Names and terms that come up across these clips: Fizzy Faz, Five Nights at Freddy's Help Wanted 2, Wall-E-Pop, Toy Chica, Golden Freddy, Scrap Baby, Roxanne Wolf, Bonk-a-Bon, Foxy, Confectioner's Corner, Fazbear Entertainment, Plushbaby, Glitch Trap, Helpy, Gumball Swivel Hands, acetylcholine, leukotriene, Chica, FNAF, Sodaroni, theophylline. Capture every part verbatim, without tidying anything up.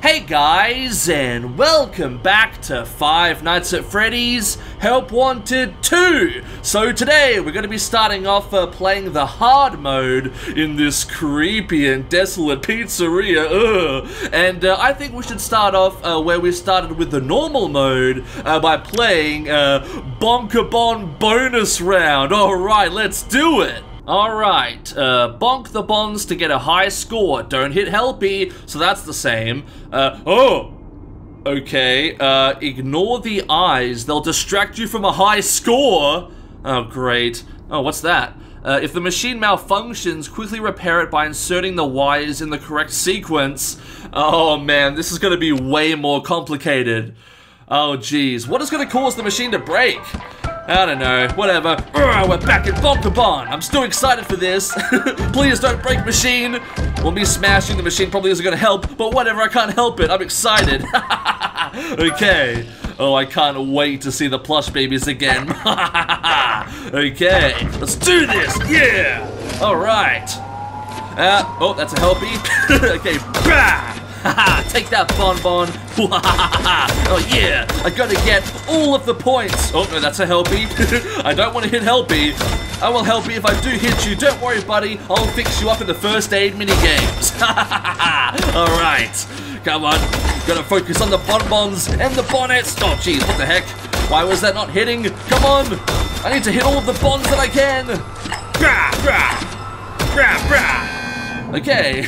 Hey guys, and welcome back to Five Nights at Freddy's Help Wanted two! So today we're going to be starting off uh, playing the hard mode in this creepy and desolate pizzeria. Ugh. And uh, I think we should start off uh, where we started with the normal mode uh, by playing uh, Bonk-a-Bon bonus round. Alright, let's do it! Alright, uh, bonk the bons to get a high score. Don't hit Helpy, so that's the same. Uh, oh! Okay, uh, ignore the eyes. They'll distract you from a high score. Oh, great. Oh, what's that? Uh, if the machine malfunctions, quickly repair it by inserting the wires in the correct sequence. Oh, man, this is gonna be way more complicated. Oh, jeez. What is gonna cause the machine to break? I don't know, whatever. Urgh, we're back at Bonk-a-Bon. I'm still excited for this. Please don't break machine. Well, me smashing the machine probably isn't gonna help, but whatever, I can't help it. I'm excited. Okay. Oh, I can't wait to see the plush babies again. Okay, let's do this. Yeah. All right. Uh, oh, that's a Helpy. Okay, bah! Take that, Bonbon. Oh yeah, I gotta get all of the points. Oh no, that's a Helpy. I don't want to hit Helpy. I will Helpy if I do hit you. Don't worry, buddy. I'll fix you up in the first aid minigames. Alright, come on. Gotta focus on the Bonbons and the Bonnets. Oh jeez, what the heck? Why was that not hitting? Come on. I need to hit all of the Bons that I can. Brah, brah, brah, brah. Okay.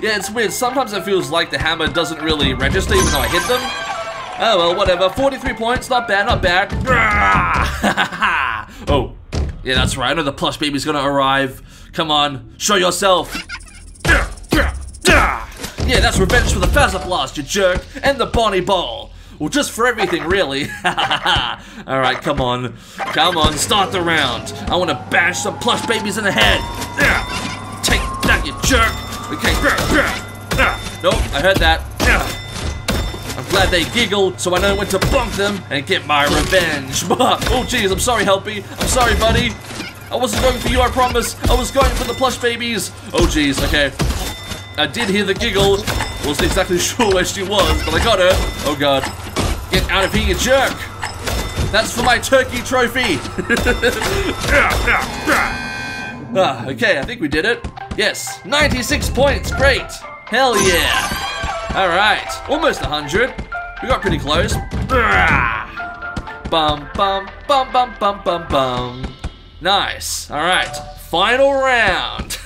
Yeah, it's weird. Sometimes it feels like the hammer doesn't really register even though I hit them. Oh, well, whatever. forty-three points. Not bad, not bad. Oh, yeah, that's right. I know the plush baby's gonna arrive. Come on, show yourself. Yeah, that's revenge for the Fazbear, you jerk, and the Bonnie Ball. Well, just for everything, really. Alright, come on. Come on, start the round. I want to bash some plush babies in the head. Take that, you jerk! Okay, nope, I heard that. I'm glad they giggle, so I know when to bonk them and get my revenge. Oh, jeez, I'm sorry, Helpy. I'm sorry, buddy. I wasn't going for you, I promise. I was going for the plush babies. Oh, jeez, okay. I did hear the giggle. Wasn't exactly sure where she was, but I got her. Oh, God. Get out of here, you jerk! That's for my turkey trophy. Ah, okay, I think we did it. Yes, ninety-six points, great! Hell yeah! Alright, almost one hundred. We got pretty close. Bum, bum, bum, bum, bum, bum, bum. Nice, alright. Final round!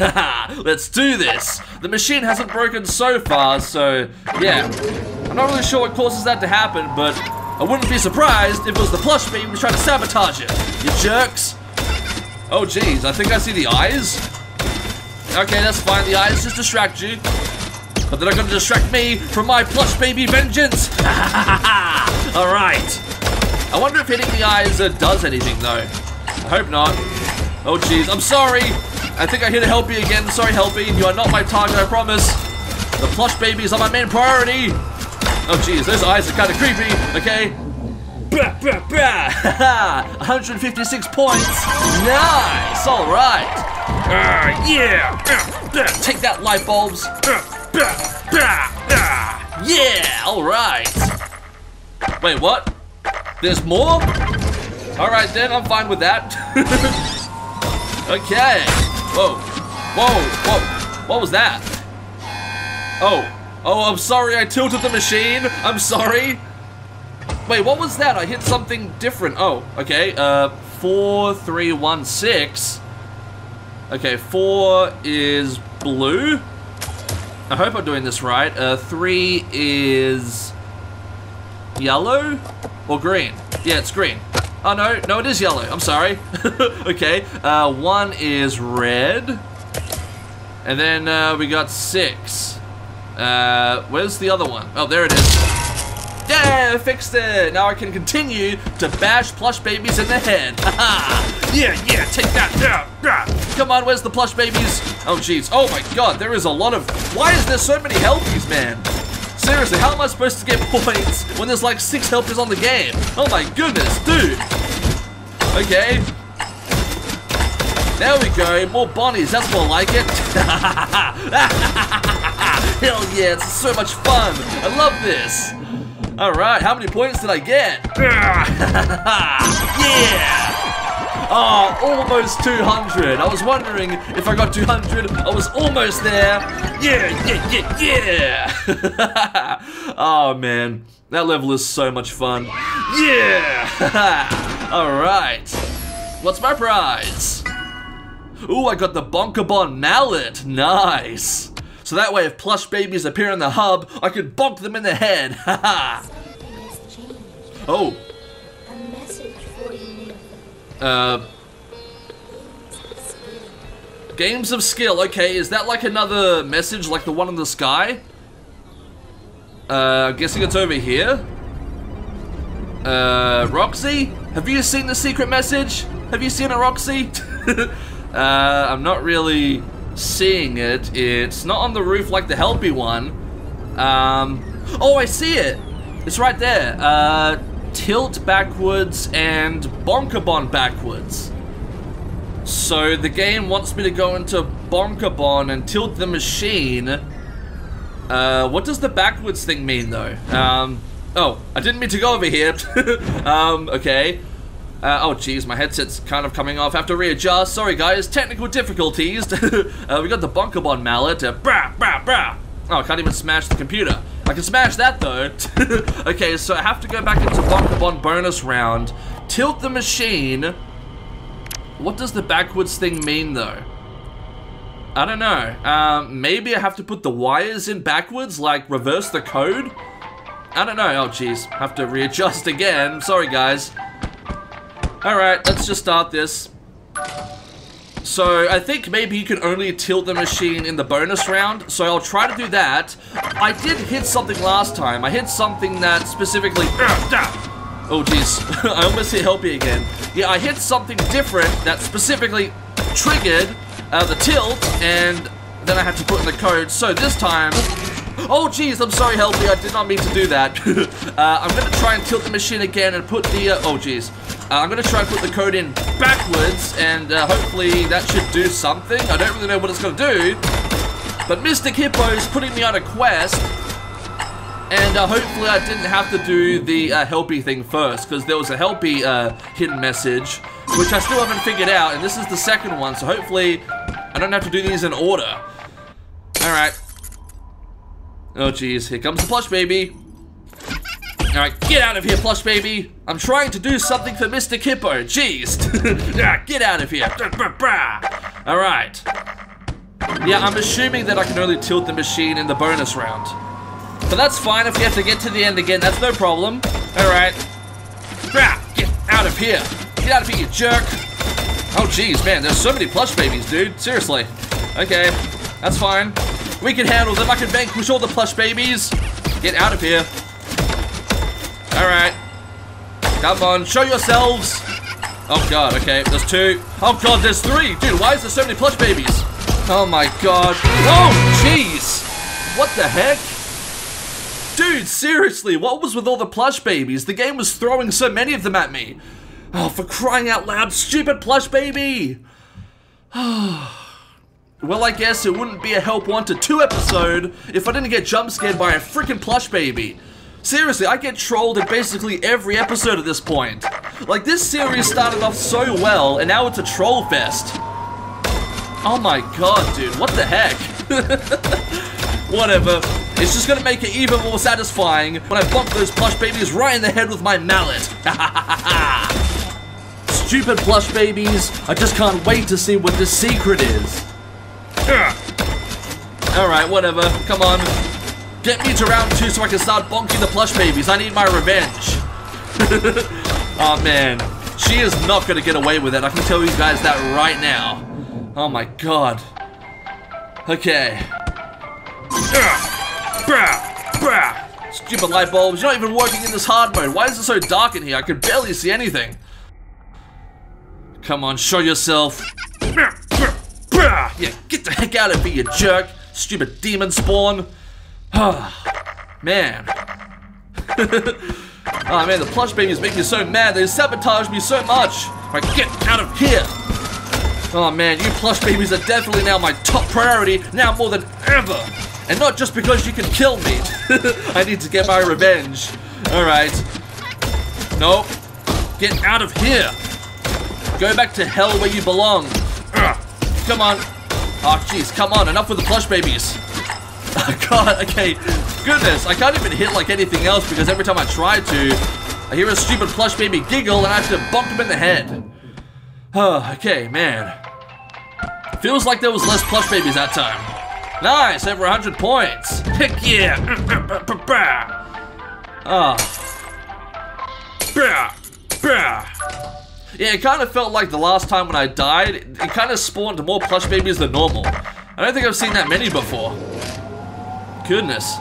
Let's do this! The machine hasn't broken so far, so yeah. I'm not really sure what causes that to happen, but I wouldn't be surprised if it was the plush beam trying to sabotage it. You jerks! Oh jeez, I think I see the eyes. Okay, that's fine, the eyes just distract you. But they're not gonna distract me from my plush baby vengeance! Alright. I wonder if hitting the eyes uh, does anything though. I hope not. Oh jeez, I'm sorry! I think I hit a Helpy again, sorry Helpy, you are not my target, I promise. The plush babies are my main priority! Oh jeez, those eyes are kinda creepy, okay? Bah, bah, bah. one hundred fifty-six points. Nice. All right. Uh, yeah. Uh, bah. Take that, light bulbs. Uh, bah, bah. Uh, yeah. All right. Wait, what? There's more? All right, then. I'm fine with that. Okay. Whoa. Whoa. Whoa. What was that? Oh. Oh, I'm sorry. I tilted the machine. I'm sorry. Wait, what was that? I hit something different. Oh, okay. Uh, four, three, one, six. Okay, four is blue. I hope I'm doing this right. Uh, three is yellow or green. Yeah, it's green. Oh no, no, it is yellow. I'm sorry. Okay. Uh, one is red, and then uh, we got six. Uh, where's the other one? Oh, there it is. Yeah, fixed it! Now I can continue to bash plush babies in the head. Haha! Yeah, yeah, take that! Yeah, yeah. Come on, where's the plush babies? Oh, jeez. Oh my God, there is a lot of... Why is there so many Helpies, man? Seriously, how am I supposed to get points when there's like six Helpies on the game? Oh my goodness, dude! Okay. There we go, more Bonnies, that's more like it. Hell yeah, it's so much fun. I love this. All right, how many points did I get? Yeah. Oh, almost two hundred. I was wondering if I got two hundred. I was almost there. Yeah, yeah, yeah, yeah. Oh, man. That level is so much fun. Yeah. All right. What's my prize? Ooh, I got the Bonk-a-Bon mallet. Nice. So that way, if plush babies appear in the hub, I can bonk them in the head. Haha. Oh. Uh, games of skill. Okay, is that like another message like the one in the sky? Uh, I'm guessing it's over here. Uh, Roxy? Have you seen the secret message? Have you seen it, Roxy? uh, I'm not really seeing it. It's not on the roof like the Helpy one. Um, oh, I see it. It's right there. Uh, tilt backwards and Bonk-a-Bon backwards. So the game wants me to go into Bonk-a-Bon and tilt the machine. Uh, what does the backwards thing mean, though? Um, oh, I didn't mean to go over here. um, okay. Uh, oh, geez, my headset's kind of coming off. I have to readjust. Sorry, guys. Technical difficulties. uh, we got the Bonk-a-Bon mallet. Uh, brah, brah, brah. Oh, I can't even smash the computer. I can smash that, though. Okay, so I have to go back into Bonk-a-Bon bonus round. Tilt the machine. What does the backwards thing mean, though? I don't know. Um, maybe I have to put the wires in backwards, like reverse the code? I don't know. Oh, geez. Have to readjust again. Sorry, guys. Alright, let's just start this. So, I think maybe you can only tilt the machine in the bonus round, so I'll try to do that. I did hit something last time. I hit something that specifically... Oh, jeez. I almost hit Helpy again. Yeah, I hit something different that specifically triggered uh, the tilt, and then I had to put in the code, so this time... Oh, jeez, I'm sorry, Helpy, I did not mean to do that. uh, I'm going to try and tilt the machine again and put the... Uh, oh, jeez. Uh, I'm going to try and put the code in backwards, and uh, hopefully that should do something. I don't really know what it's going to do, but Mystic Hippo's putting me on a quest, and uh, hopefully I didn't have to do the uh, Helpy thing first, because there was a Helpy uh, hidden message, which I still haven't figured out, and this is the second one, so hopefully I don't have to do these in order. All right. Oh, jeez. Here comes the plush baby. All right, get out of here, plush baby. I'm trying to do something for Mister Hippo. Jeez. Yeah, get out of here. All right. Yeah, I'm assuming that I can only tilt the machine in the bonus round. But that's fine if you have to get to the end again. That's no problem. All right. Get out of here. Get out of here, you jerk. Oh, jeez, man. There's so many plush babies, dude. Seriously. Okay, that's fine. We can handle them. I can vanquish all the plush babies. Get out of here. Alright. Come on. Show yourselves. Oh, God. Okay. There's two. Oh, God. There's three. Dude, why is there so many plush babies? Oh, my God. Oh, jeez. What the heck? Dude, seriously. What was with all the plush babies? The game was throwing so many of them at me. Oh, for crying out loud. Stupid plush baby. Oh. Well, I guess it wouldn't be a Help Wanted two episode if I didn't get jump scared by a freaking plush baby. Seriously, I get trolled in basically every episode at this point. Like, this series started off so well, and now it's a troll fest. Oh my god, dude, what the heck? Whatever. It's just gonna make it even more satisfying when I bump those plush babies right in the head with my mallet. Stupid plush babies, I just can't wait to see what this secret is. Alright, whatever. Come on. Get me to round two so I can start bonking the plush babies. I need my revenge. Oh, man. She is not going to get away with it. I can tell you guys that right now. Oh, my God. Okay. Stupid light bulbs. You're not even working in this hard mode. Why is it so dark in here? I can barely see anything. Come on, show yourself. Yeah, get the heck out of here, you jerk. Stupid demon spawn. Man. Oh, man, the plush babies make me so mad. They sabotage me so much. All right, get out of here. Oh, man, you plush babies are definitely now my top priority, now more than ever. And not just because you can kill me. I need to get my revenge. Alright. Nope. Get out of here. Go back to hell where you belong. Ugh. Come on. Oh, jeez. Come on. Enough with the plush babies. Oh, God. Okay. Goodness. I can't even hit like anything else because every time I try to, I hear a stupid plush baby giggle and I have to bump him in the head. Oh, okay, man. Feels like there was less plush babies that time. Nice, over one hundred points. Heck yeah. Oh. Yeah, it kind of felt like the last time when I died, it kind of spawned more plush babies than normal. I don't think I've seen that many before. Goodness.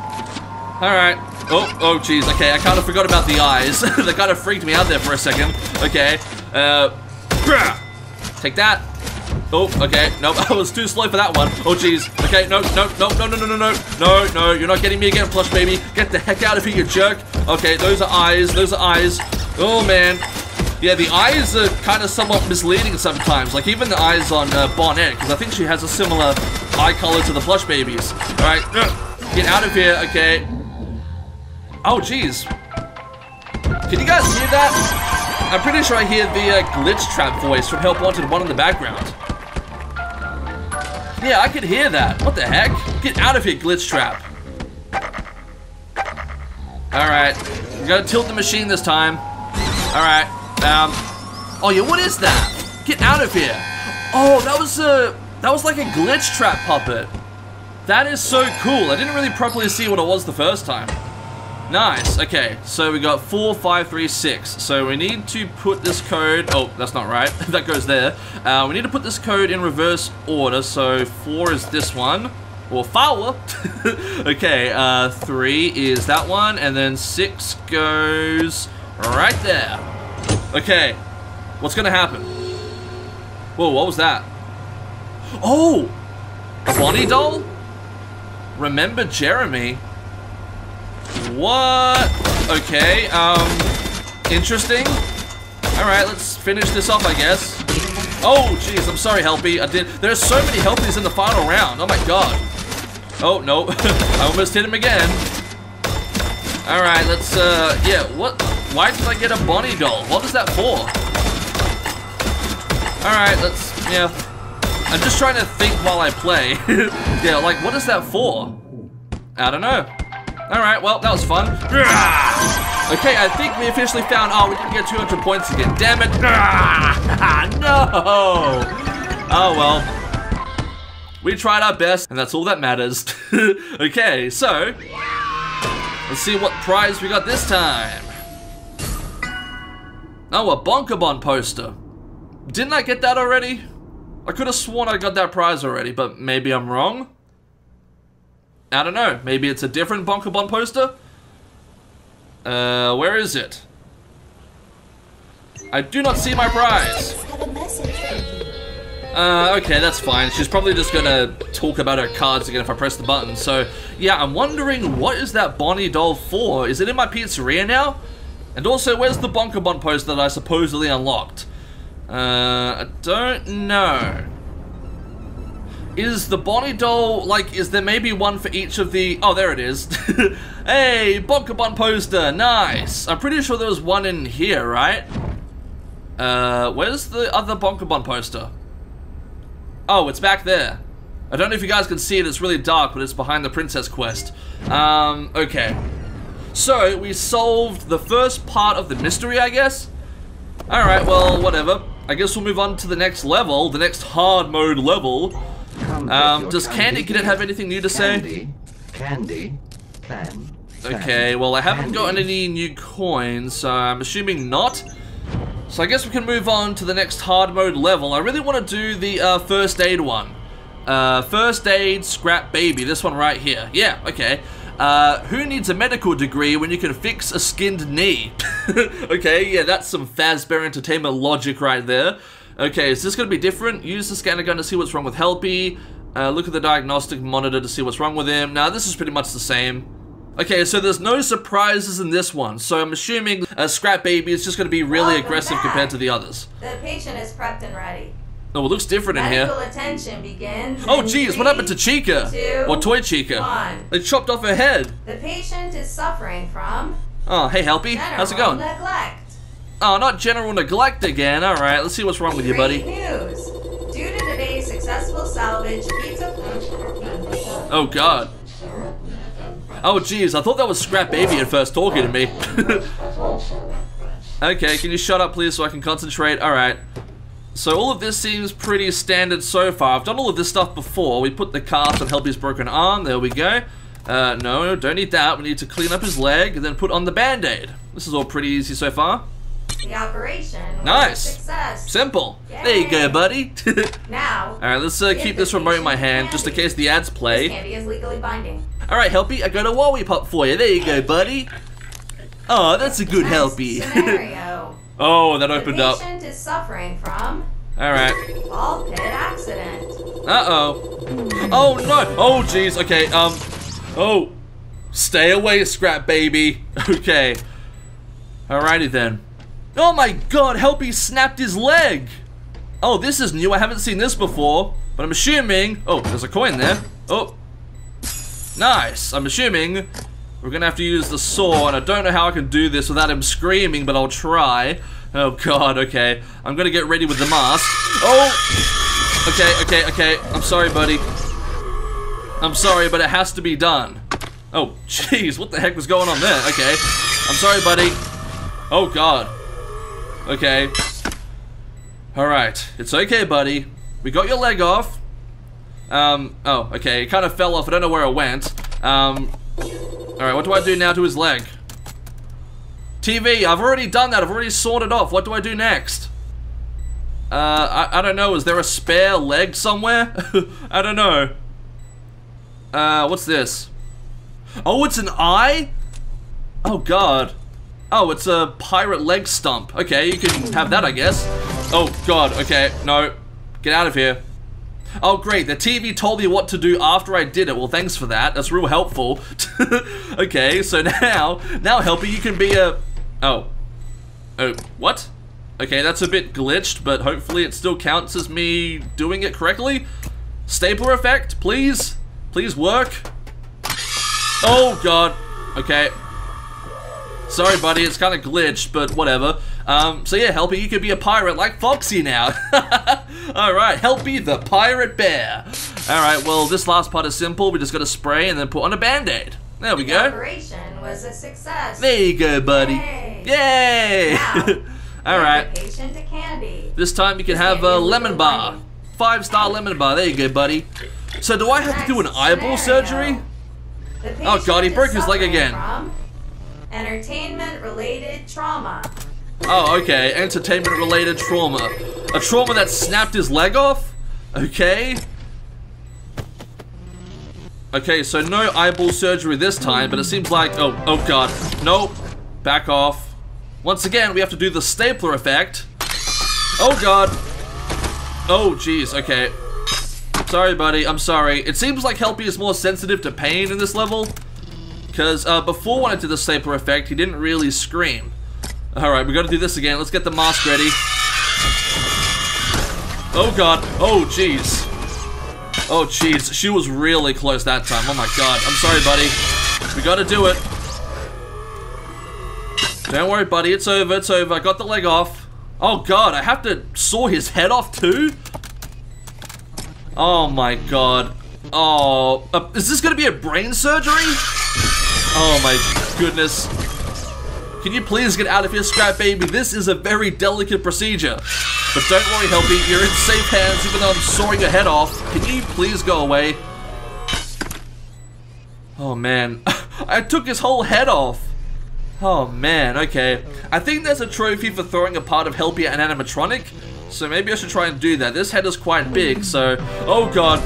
Alright. Oh, oh, jeez. Okay, I kind of forgot about the eyes. They kind of freaked me out there for a second. Okay. Uh, take that. Oh, okay. Nope, I was too slow for that one. Oh, jeez. Okay, no, no, no, no, no, no, no, no. No, no, you're not getting me again, plush baby. Get the heck out of here, you jerk. Okay, those are eyes. Those are eyes. Oh, man. Yeah, the eyes are kind of somewhat misleading sometimes. Like, even the eyes on uh, Bonnet, because I think she has a similar eye color to the plush babies. All right. Get out of here. Okay. Oh, jeez. Can you guys hear that? I'm pretty sure I hear the uh, Glitch Trap voice from Help Wanted one in the background. Yeah, I could hear that. What the heck? Get out of here, Glitch Trap. Alright. We gotta tilt the machine this time. Alright. Um. Oh, yeah, what is that? Get out of here. Oh, that was a... That was like a Glitch Trap puppet. That is so cool. I didn't really properly see what it was the first time. Nice. Okay, so we got four, five, three, six. So we need to put this code... Oh, that's not right. That goes there. Uh, we need to put this code in reverse order. So four is this one. Or four. Okay, uh, three is that one. And then six goes right there. Okay, what's going to happen? Whoa, what was that? Oh! A Bonnie doll? Remember Jeremy? What? Okay, um, interesting. Alright, let's finish this off, I guess. Oh, jeez, I'm sorry, Helpy. I did. There's so many Helpies in the final round. Oh, my God. Oh, no. I almost hit him again. Alright, let's, uh, yeah, what? Why did I get a Bonnie doll? What was that for? Alright, let's, yeah. I'm just trying to think while I play. Yeah, like, what is that for? I don't know. Alright, well, that was fun. Okay, I think we officially found... Oh, we didn't get two hundred points again. Damn it. No! Oh, well. We tried our best, and that's all that matters. Okay, so... Let's see what prize we got this time. Oh, a Bonk-a-Bon poster. Didn't I get that already? I could have sworn I got that prize already, but maybe I'm wrong. I don't know. Maybe it's a different Bonk-a-Bon poster? Uh, where is it? I do not see my prize. Uh, okay, that's fine. She's probably just gonna talk about her cards again if I press the button. So, yeah, I'm wondering what is that Bonnie doll for? Is it in my pizzeria now? And also, where's the Bonk-a-Bon poster that I supposedly unlocked? Uh, I don't know. Is the Bonnie doll, like, is there maybe one for each of the... Oh, there it is. Hey, Bonk-a-Bon poster, nice. I'm pretty sure there was one in here, right? Uh, where's the other Bonk-a-Bon poster? Oh, it's back there. I don't know if you guys can see it, it's really dark, but it's behind the Princess Quest. Um, okay. So, we solved the first part of the mystery, I guess? Alright, well, whatever. I guess we'll move on to the next level, the next hard mode level. Um, does Candy, can it have anything new to say? Candy, Candy, okay, well I haven't gotten any new coins, so I'm assuming not. So I guess we can move on to the next hard mode level. I really want to do the uh, first aid one. Uh, first aid, Scrap Baby, this one right here. Yeah, okay. Uh, who needs a medical degree when you can fix a skinned knee? Okay, yeah, that's some Fazbear Entertainment logic right there. Okay, is this going to be different? Use the scanner gun to see what's wrong with Helpy. Uh, look at the diagnostic monitor to see what's wrong with him. Now, this is pretty much the same. Okay, so there's no surprises in this one. So I'm assuming uh, Scrap Baby is just going to be really Welcome aggressive back. Compared to the others. The patient is prepped and ready. Oh, it looks different in here. Medical attention begins. Oh, geez, what happened to Chica? Two, or Toy Chica? One. They chopped off her head. The patient is suffering from. Oh, hey, Helpy. How's it going? Neglect. Oh, not general neglect again. All right, let's see what's wrong with you, buddy. Great news. Due to today's successful salvage, pizza. Oh, God. Oh, geez, I thought that was Scrap Baby at first talking to me. Okay, can you shut up, please, so I can concentrate? All right. So all of this seems pretty standard so far. I've done all of this stuff before. We put the cast on Helpy's broken arm. There we go. Uh, no, don't need that. We need to clean up his leg and then put on the Band-Aid. This is all pretty easy so far. The operation was nice. A success. Simple. Yay. There you go, buddy. Now. All right, let's uh, keep this remote in my hand candy. Just in case the ads play. This candy is legally binding. All right, Helpy, I got a Wall-E-Pop for you. There you go, buddy. Oh, that's a good nice Helpy. Scenario. Oh, that opened up. The patient is suffering from. All right. Ball pit accident. Uh oh. Oh no. Oh jeez. Okay. Um. Oh. Stay away, Scrap Baby. Okay. Alrighty then. Oh my God! Helpy snapped his leg. Oh, this is new. I haven't seen this before. But I'm assuming. Oh, there's a coin there. Oh. Nice. I'm assuming. We're gonna have to use the saw, and I don't know how I can do this without him screaming, but I'll try. Oh God, okay. I'm gonna get ready with the mask. Oh! Okay, okay, okay. I'm sorry, buddy. I'm sorry, but it has to be done. Oh, jeez, what the heck was going on there? Okay. I'm sorry, buddy. Oh God. Okay. Alright. It's okay, buddy. We got your leg off. Um, oh, okay. It kind of fell off. I don't know where it went. Um... Alright, what do I do now to his leg? T V, I've already done that. I've already sorted off. What do I do next? Uh, I, I don't know. Is there a spare leg somewhere? I don't know. Uh, what's this? Oh, it's an eye? Oh, God. Oh, it's a pirate leg stump. Okay, you can have that, I guess. Oh, God. Okay, no. Get out of here. Oh great, the T V told me what to do after I did it. Well, thanks for that. That's real helpful. Okay, so now, now Helpy, you can be a... Oh. Oh, what? Okay, that's a bit glitched, but hopefully it still counts as me doing it correctly. Stapler effect, please. Please work. Oh, God. Okay. Sorry, buddy, it's kind of glitched, but whatever. Um, so yeah, Helpy, you could be a pirate like Foxy now. Alright, Helpy the Pirate Bear. Alright, well, this last part is simple. We just got to spray and then put on a Band-Aid. There we go. The operation was a success. There you go, buddy. Yay! Yay. Alright. This time you can this have a lemon bar. Money. Five star lemon bar. There you go, buddy. So do I have Next to do an eyeball scenario. Surgery? Oh, God, he broke his leg again. Entertainment-related trauma. Oh, okay. Entertainment-related trauma. A trauma that snapped his leg off? Okay. Okay, so no eyeball surgery this time, but it seems like... Oh, oh God. Nope. Back off. Once again, we have to do the stapler effect. Oh, God. Oh, jeez. Okay. Sorry, buddy. I'm sorry. It seems like Helpy is more sensitive to pain in this level. Because uh, before when I did the stapler effect, he didn't really scream. Alright, we gotta do this again. Let's get the mask ready. Oh, God. Oh, jeez. Oh, jeez. She was really close that time. Oh, my God. I'm sorry, buddy. We gotta do it. Don't worry, buddy. It's over. It's over. I got the leg off. Oh, God. I have to saw his head off, too? Oh, my God. Oh. Uh, is this gonna be a brain surgery? Oh my goodness. Can you please get out of here, Scrap Baby? This is a very delicate procedure. But don't worry, Helpy, you're in safe hands even though I'm sawing your head off. Can you please go away? Oh man, I took his whole head off. Oh man, okay. I think there's a trophy for throwing a part of Helpy at an animatronic. So maybe I should try and do that. This head is quite big, so... Oh God.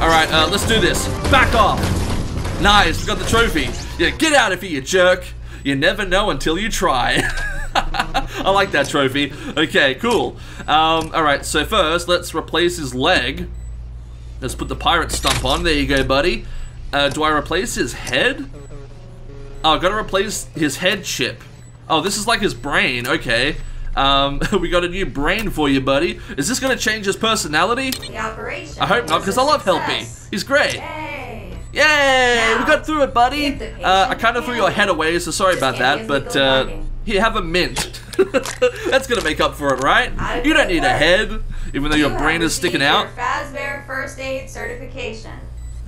All right, uh, let's do this. Back off. Nice, we got the trophy. Yeah, get out of here, you jerk. You never know until you try. I like that trophy. Okay, cool. Um, alright, so first, let's replace his leg. Let's put the pirate stump on. There you go, buddy. Uh, do I replace his head? Oh, I've got to replace his head chip. Oh, this is like his brain. Okay. Um, we got a new brain for you, buddy. Is this going to change his personality? The operation. I hope not, because I love Helpy. He's great. Yay! Yay! Now, we got through it, buddy. Uh, I kind of threw your head away, so sorry about that. But uh, here, have a mint. That's going to make up for it, right? I you don't need work. a head, even though you your brain is sticking out. Your Fazbear First Aid Certification.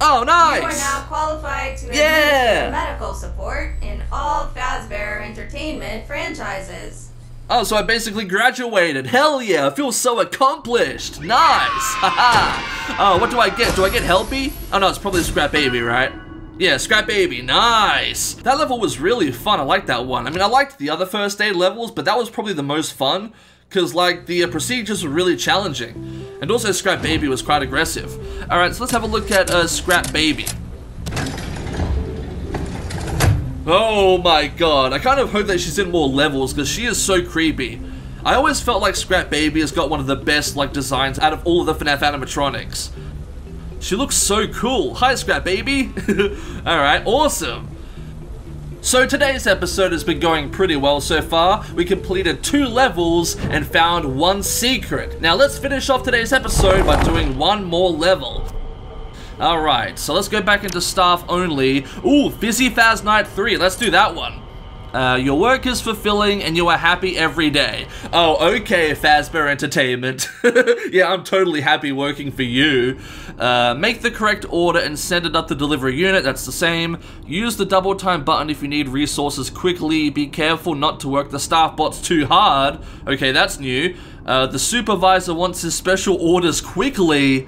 Oh, nice! You are now qualified to yeah. administer medical support in all Fazbear Entertainment franchises. Oh, so I basically graduated. Hell yeah, I feel so accomplished. Nice! Haha! Oh, what do I get? Do I get Helpy? Oh no, it's probably Scrap Baby, right? Yeah, Scrap Baby, nice! That level was really fun, I liked that one. I mean, I liked the other first aid levels, but that was probably the most fun, because, like, the uh, procedures were really challenging. And also Scrap Baby was quite aggressive. Alright, so let's have a look at uh, Scrap Baby. Oh my god, I kind of hope that she's in more levels because she is so creepy. I always felt like Scrap Baby has got one of the best like designs out of all of the FNAF animatronics. She looks so cool. Hi Scrap Baby. Alright, awesome. So today's episode has been going pretty well so far. We completed two levels and found one secret. Now let's finish off today's episode by doing one more level. Alright, so let's go back into staff only. Ooh, Fizzy Faz Night three, let's do that one. Uh, your work is fulfilling and you are happy every day. Oh, okay, Fazbear Entertainment. Yeah, I'm totally happy working for you. Uh, make the correct order and send it up the delivery unit, that's the same. Use the double time button if you need resources quickly. Be careful not to work the staff bots too hard. Okay, that's new. Uh, the supervisor wants his special orders quickly.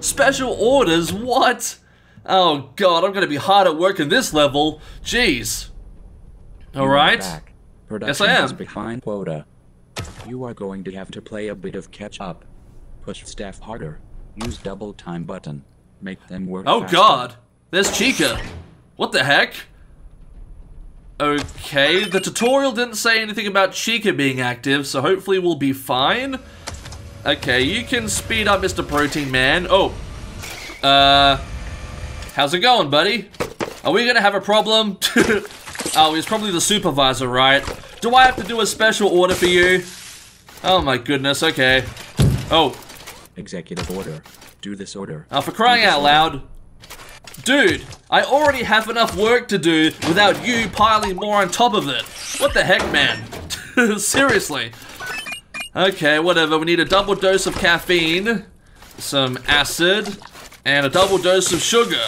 Special orders? What? Oh god, I'm gonna be hard at work in this level. Jeez. All right. Yes, I am. Is behind quota. You are going to have to play a bit of catch up. Push staff harder. Use double time button. Make them work. Oh faster. God! There's Chica. What the heck? Okay, the tutorial didn't say anything about Chica being active, so hopefully we'll be fine. Okay, you can speed up, Mister Protein Man. Oh, uh, how's it going, buddy? Are we gonna have a problem? Oh, he's probably the supervisor, right? Do I have to do a special order for you? Oh my goodness, okay. Oh. Executive order. Do this order. Oh, for crying out loud. Dude, I already have enough work to do without you piling more on top of it. What the heck, man? Seriously. Okay, whatever. We need a double dose of caffeine, some acid, and a double dose of sugar.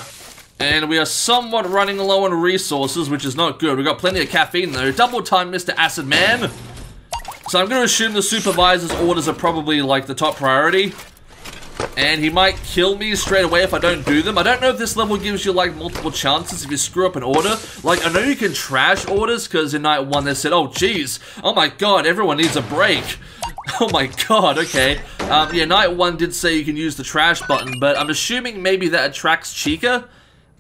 And we are somewhat running low on resources, which is not good. We've got plenty of caffeine, though. Double time, Mister Acid Man. So I'm going to assume the supervisor's orders are probably, like, the top priority. And he might kill me straight away if I don't do them. I don't know if this level gives you, like, multiple chances if you screw up an order. Like, I know you can trash orders, because in night one they said, oh, jeez. Oh, my God, everyone needs a break. Oh, my God, okay. Um, yeah, night one did say you can use the trash button, but I'm assuming maybe that attracts Chica.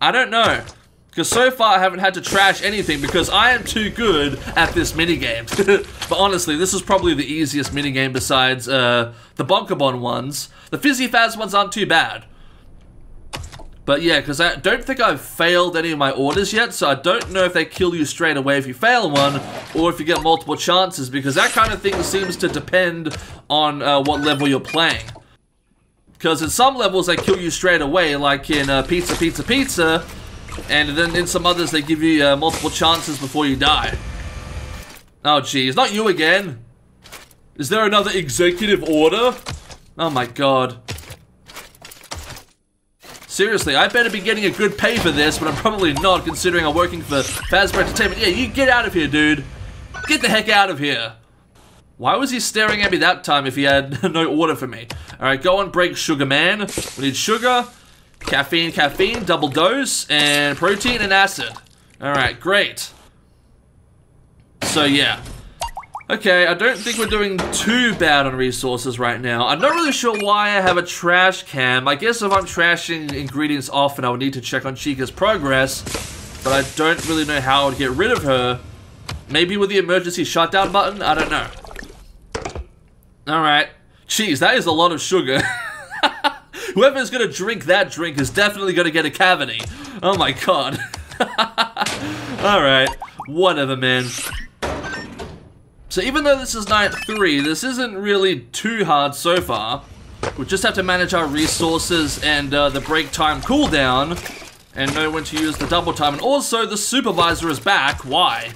I don't know, because so far I haven't had to trash anything because I am too good at this minigame. But honestly, this is probably the easiest minigame besides uh, the Bonk-a-Bon ones. The Fizzy Faz ones aren't too bad. But yeah, because I don't think I've failed any of my orders yet, so I don't know if they kill you straight away if you fail one, or if you get multiple chances, because that kind of thing seems to depend on uh, what level you're playing. Because in some levels they kill you straight away, like in uh, Pizza, Pizza, Pizza, and then in some others they give you uh, multiple chances before you die. Oh geez, not you again. Is there another executive order? Oh my god. Seriously, I better be getting a good pay for this, but I'm probably not considering I'm working for Fazbear Entertainment. Yeah, you get out of here, dude. Get the heck out of here. Why was he staring at me that time if he had no order for me? Alright, go on break, Sugar Man. We need sugar, caffeine, caffeine, double dose, and protein and acid. Alright, great. So, yeah. Okay, I don't think we're doing too bad on resources right now. I'm not really sure why I have a trash cam. I guess if I'm trashing ingredients often, I would need to check on Chica's progress. But I don't really know how I would get rid of her. Maybe with the emergency shutdown button? I don't know. Alright. Jeez, that is a lot of sugar. Whoever's gonna drink that drink is definitely gonna get a cavity. Oh my god. Alright. Whatever, man. So even though this is night three, this isn't really too hard so far. We just have to manage our resources and uh, the break time cooldown, and know when to use the double time. And also, the supervisor is back. Why?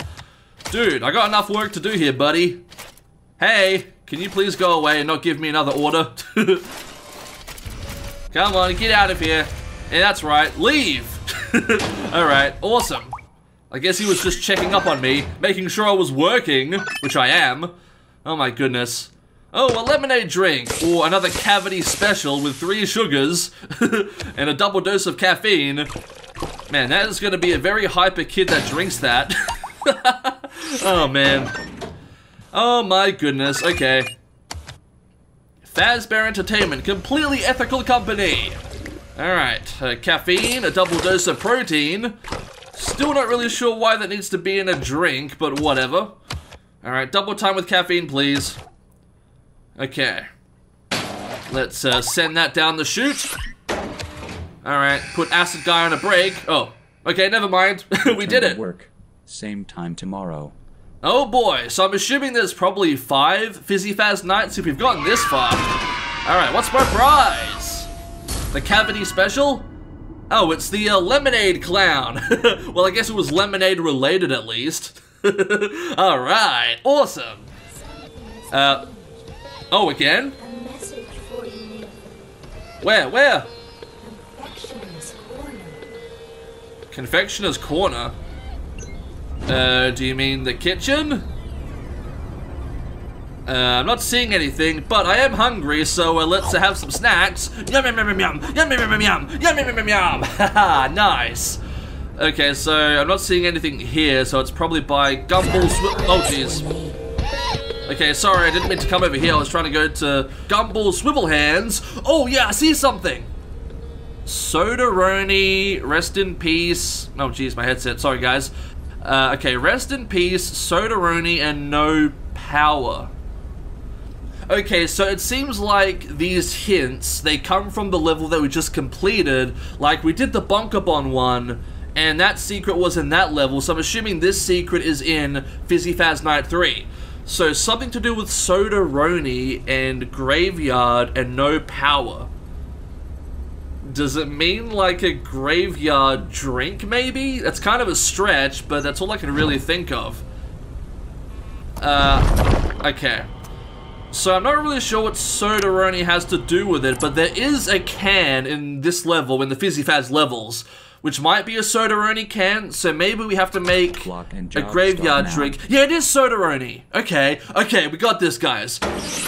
Dude, I got enough work to do here, buddy. Hey, can you please go away and not give me another order? Come on, get out of here. Yeah, that's right. Leave. Alright, awesome. I guess he was just checking up on me, making sure I was working, which I am. Oh my goodness. Oh, a lemonade drink, or another cavity special with three sugars, and a double dose of caffeine. Man, that is gonna be a very hyper kid that drinks that. Oh man. Oh my goodness, okay. Fazbear Entertainment, completely ethical company. Alright, uh, caffeine, a double dose of protein. Still not really sure why that needs to be in a drink, but whatever. Alright, double time with caffeine, please. Okay. Let's uh, send that down the chute. Alright, put Acid Guy on a break. Oh, okay, never mind. We did it. Work. Same time tomorrow. Oh boy, so I'm assuming there's probably five Fizzy Faz nights if we've gotten this far. Alright, what's my prize? The Cavity Special? Oh, it's the uh, lemonade clown. Well, I guess it was lemonade related at least. All right, awesome. Uh, oh, again? A message for you. Where, where? Confectioner's Corner. Confectioner's Corner? Uh, do you mean the kitchen? Uh, I'm not seeing anything, but I am hungry, so uh, let's uh, have some snacks. Yum yum yum yum yum yum yum yum yum yum yum yum yum. Haha, nice. Okay, so I'm not seeing anything here, so it's probably by Gumball Swivel. Oh jeez. Okay, sorry, I didn't mean to come over here. I was trying to go to Gumball Swivel Hands. Oh yeah, I see something. Sodaroni, rest in peace. Oh jeez, my headset. Sorry guys. Uh, okay, rest in peace. Sodaroni and no power. Okay, so it seems like these hints, they come from the level that we just completed. Like, we did the Bonk-a-Bon one, and that secret was in that level, so I'm assuming this secret is in Fizzy Faz Night three. So, something to do with Sodaroni and Graveyard and no power. Does it mean, like, a graveyard drink, maybe? That's kind of a stretch, but that's all I can really think of. Uh, okay. So I'm not really sure what Sodaroni has to do with it, but there is a can in this level, in the Fizzy Faz levels, which might be a Sodaroni can, so maybe we have to make a graveyard drink. Yeah, it is Sodaroni! Okay, okay, we got this, guys.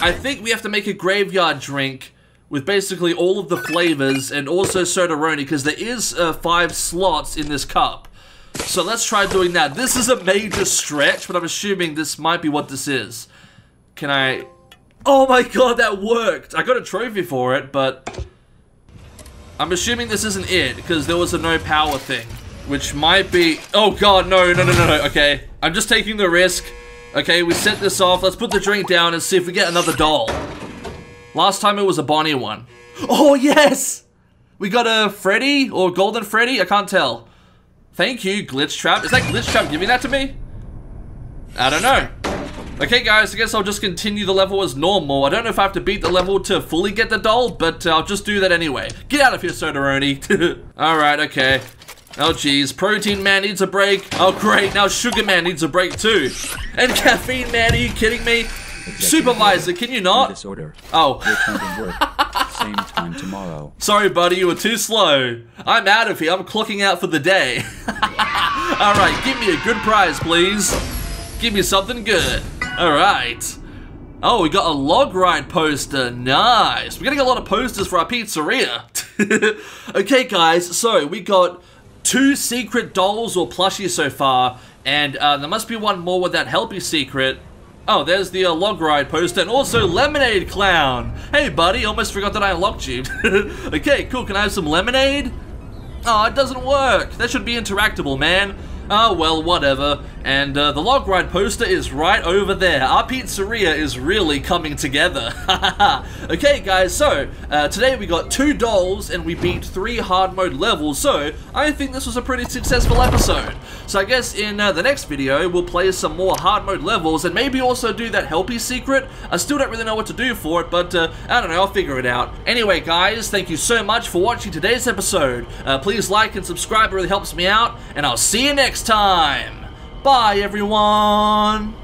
I think we have to make a graveyard drink with basically all of the flavors and also Sodaroni, because there is uh, five slots in this cup. So let's try doing that. This is a major stretch, but I'm assuming this might be what this is. Can I... Oh my god, that worked! I got a trophy for it, but I'm assuming this isn't it, because there was a no power thing, which might be... Oh god, no, no, no, no, no, okay. I'm just taking the risk. Okay, we set this off, let's put the drink down and see if we get another doll. Last time it was a Bonnie one. Oh yes! We got a Freddy, or Golden Freddy, I can't tell. Thank you, Glitch Trap. Is that Glitch Trap giving that to me? I don't know. Okay guys, I guess I'll just continue the level as normal. I don't know if I have to beat the level to fully get the doll, but uh, I'll just do that anyway. Get out of here, Sodaroni. Alright, okay. Oh jeez, Protein Man needs a break. Oh great, now Sugar Man needs a break too. And Caffeine Man, are you kidding me? Exactly. Supervisor, can you not? Disorder. Oh. Same time tomorrow. Sorry buddy, you were too slow. I'm out of here, I'm clocking out for the day. Alright, give me a good prize please. Give me something good. Alright. Oh, we got a log ride poster. Nice. We're getting a lot of posters for our pizzeria. Okay, guys. So, we got two secret dolls or plushies so far. And uh, there must be one more with that Helpy secret. Oh, there's the uh, log ride poster. And also Lemonade Clown. Hey, buddy. Almost forgot that I unlocked you. Okay, cool. Can I have some lemonade? Oh, it doesn't work. That should be interactable, man. Ah, well, whatever. And uh, the log ride poster is right over there. Our pizzeria is really coming together. Okay, guys, so uh, today we got two dolls and we beat three hard mode levels, so I think this was a pretty successful episode. So I guess in uh, the next video, we'll play some more hard mode levels and maybe also do that Helpy secret. I still don't really know what to do for it, but uh, I don't know, I'll figure it out. Anyway, guys, thank you so much for watching today's episode. Uh, please like and subscribe, it really helps me out, and I'll see you next time. Bye, everyone!